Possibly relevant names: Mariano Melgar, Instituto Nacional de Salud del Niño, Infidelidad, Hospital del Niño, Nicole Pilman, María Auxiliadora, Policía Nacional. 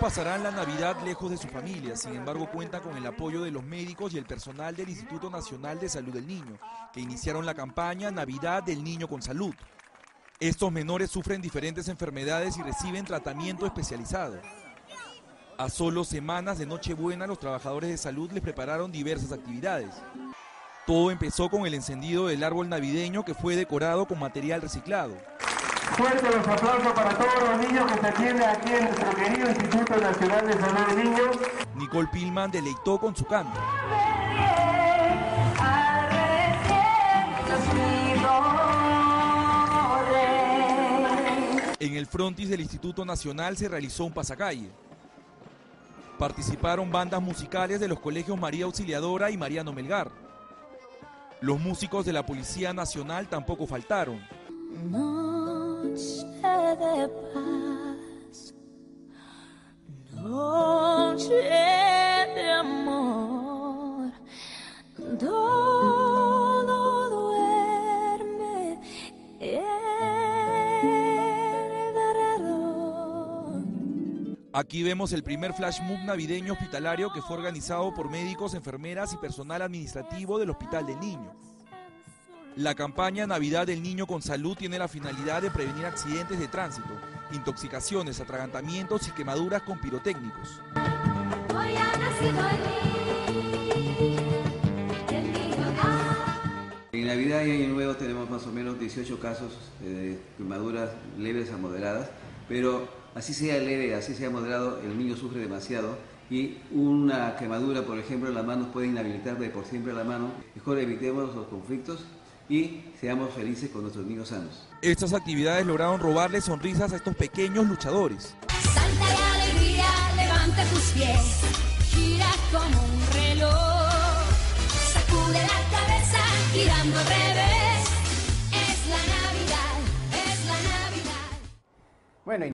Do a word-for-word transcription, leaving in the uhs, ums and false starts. pasarán la Navidad lejos de su familia, sin embargo cuentan con el apoyo de los médicos y el personal del Instituto Nacional de Salud del Niño, que iniciaron la campaña Navidad del Niño con Salud. Estos menores sufren diferentes enfermedades y reciben tratamiento especializado. A solo semanas de Nochebuena, los trabajadores de salud les prepararon diversas actividades. Todo empezó con el encendido del árbol navideño que fue decorado con material reciclado. Fuerte los aplausos para todos los niños que se atienden aquí en nuestro querido Instituto Nacional de Salud del Niño. Nicole Pilman deleitó con su canto. En el frontis del Instituto Nacional se realizó un pasacalle. Participaron bandas musicales de los colegios María Auxiliadora y Mariano Melgar. Los músicos de la Policía Nacional tampoco faltaron. Noche de paz, noche de amor, todo duerme alrededor. Aquí vemos el primer flash mob navideño hospitalario que fue organizado por médicos, enfermeras y personal administrativo del Hospital del Niño. La campaña Navidad del Niño con Salud tiene la finalidad de prevenir accidentes de tránsito, intoxicaciones, atragantamientos y quemaduras con pirotécnicos. Hoy ha nacido el niño. En Navidad y Año Nuevo tenemos más o menos dieciocho casos de quemaduras leves a moderadas, pero así sea leve, así sea moderado, el niño sufre demasiado. Y una quemadura, por ejemplo, en las manos puede inhabilitar de por siempre la mano. Mejor evitemos los conflictos y seamos felices con nuestros niños sanos. Estas actividades lograron robarle sonrisas a estos pequeños luchadores. Salta y alegría, levanta tus pies, gira como un reloj, sacude la cabeza, girando al revés. Es la Navidad, es la Navidad. Bueno,